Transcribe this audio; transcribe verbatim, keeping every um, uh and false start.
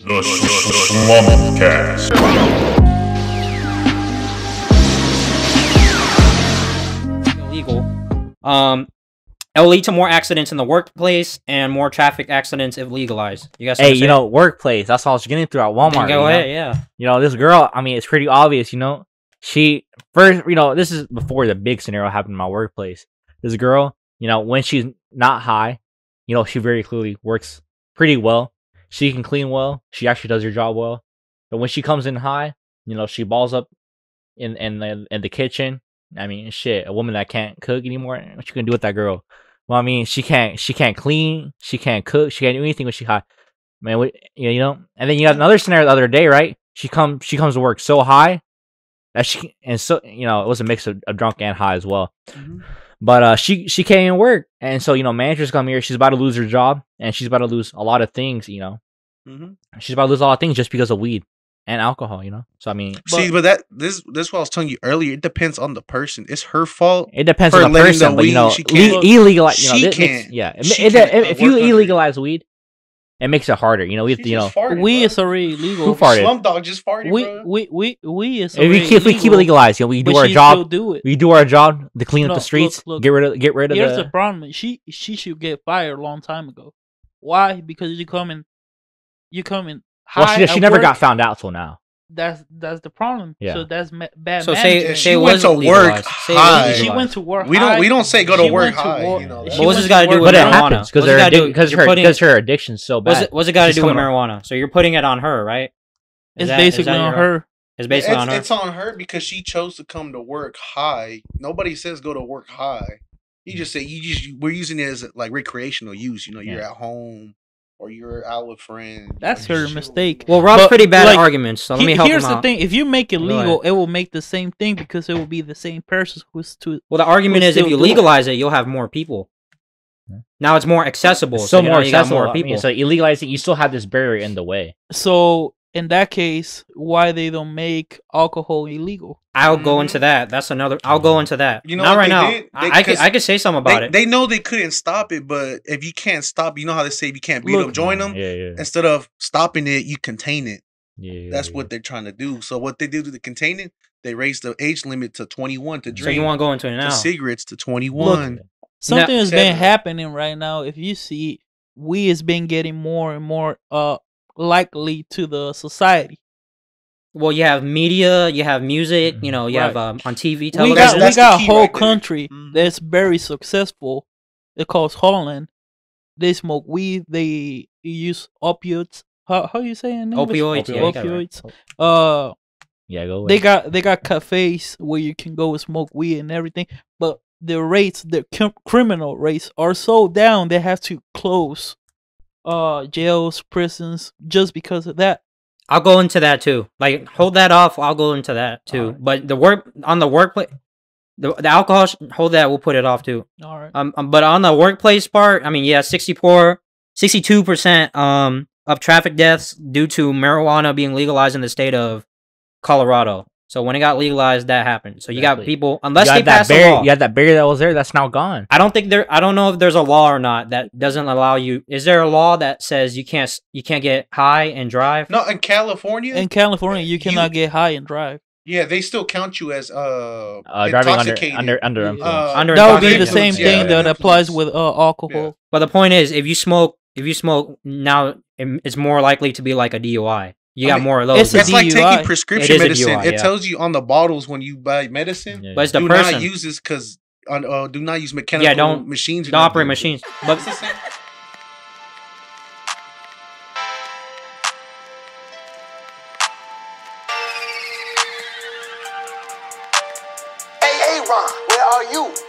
The Slumpcast. Illegal. Um, it'll lead to more accidents in the workplace and more traffic accidents if legalized. You guys. Hey, you know, workplace. That's all I was getting through at Walmart. Go ahead, yeah. You know, this girl. I mean, it's pretty obvious. You know, she first. You know, this is before the big scenario happened in my workplace. This girl. You know, when she's not high, you know, she very clearly works pretty well. She can clean well. She actually does her job well. But when she comes in high, you know, she balls up in in the, in the kitchen. I mean, shit, a woman that can't cook anymore, what you gonna do with that girl? Well, I mean, she can't she can't clean. She can't cook. She can't do anything when she's high. Man, we, you know. And then you got another scenario the other day, right? She comes she comes to work so high that she and so you know it was a mix of, of drunk and high as well. Mm-hmm. But uh, she she can't even work, and so you know managers come here. She's about to lose her job, and she's about to lose a lot of things. You know, mm-hmm. She's about to lose a lot of things just because of weed and alcohol. You know, so I mean, see, but, but that this this is what I was telling you earlier. It depends on the person. It's her fault. It depends on the person. The but, you know, she can't. Illegal. You know, she can't. Yeah, it, she it, can't it, if you illegalize her. weed, it makes it harder. You know, we have to, you know, farted, we bro. Is already legal. Who farted? Slump Dog just farted. We bro. we we we is already if we keep, we keep it legalized. You know, we do but our job. Do it. We do our job to clean no, up the streets. Look, look, get rid of get rid of. Here's the, the problem. She she should get fired a long time ago. Why? Because you come in, you come in high. Well, she, she never work. got found out till now. That's that's the problem. Yeah. So that's ma bad. So say, she went to work high. She went to work. We don't we don't say go to she work high. To work, you know, but what's this got to do with marijuana? Because because her because her addiction's so bad. What's it, what's it got to do with marijuana? So you're putting it on her, right? Is it's that, basically on her. It's basically it's, on her. It's on her because she chose to come to work high. Nobody says go to work high. You just say you just we're using it as like recreational use. You know, you're at home. Or you're out with friends. That's her mistake. Well, Rob's but, pretty bad like, at arguments, so let he, me help him out. Here's the thing. If you make it legal, it will make the same thing because it will be the same person who's to... Well, the argument is if you legalize it, you'll have more people. Yeah. Now it's more accessible. It's so, so more you accessible. Got more people. I mean, so you legalize it, you still have this barrier in the way. So, in that case, why they don't make alcohol illegal? I'll go into that. That's another... I'll go into that. You know, Not right now. Did, they, I, could, I could say something about they, it. They know they couldn't stop it, but if you can't stop, you know how they say if you can't beat Look, them, join them? Yeah, yeah. Instead of stopping it, you contain it. Yeah, That's yeah. what they're trying to do. So what they do to the contain it, they raise the age limit to twenty-one to drink. So you want to go into it now. To cigarettes to twenty-one. Look, something now, has been happening right now. If you see, weed has been getting more and more uh, likely to the society. Well, you have media, you have music, you know, you right. have um, on T V, television. We got, that's, that's we got a whole right country mm. that's very successful. It calls Holland. They smoke weed. They use opioids. How how you saying? Opioids. Opioids. Yeah, opioids. Right. Uh, yeah, go away. They got they got cafes where you can go and smoke weed and everything. But the rates, the criminal rates, are so down they have to close uh jails, prisons, just because of that. I'll go into that too. Like, hold that off. I'll go into that too. Right. But the work on the workplace, the, the alcohol, hold that. We'll put it off too. All right. Um, um but on the workplace part, I mean, yeah, sixty-four, sixty-two percent um of traffic deaths due to marijuana being legalized in the state of Colorado. So when it got legalized, that happened. So you exactly. got people, unless got they pass a law. You had that barrier that was there. That's now gone. I don't think there. I don't know if there's a law or not that doesn't allow you. Is there a law that says you can't you can't get high and drive? No, in California. In California, you cannot you, get high and drive. Yeah, they still count you as uh, uh intoxicated. Driving under under under influence. Uh, under that would be the same yeah, thing yeah, that applies with uh, alcohol. Yeah. But the point is, if you smoke, if you smoke now, it's more likely to be like a D U I. You got I mean, more of those. It's like taking prescription it medicine. D U I, yeah. It tells you on the bottles when you buy medicine. Yeah, yeah. But it's the do person. not use this because uh, do not use mechanical yeah, don't, machines. Don't operate machines. But hey, Ron, where are you?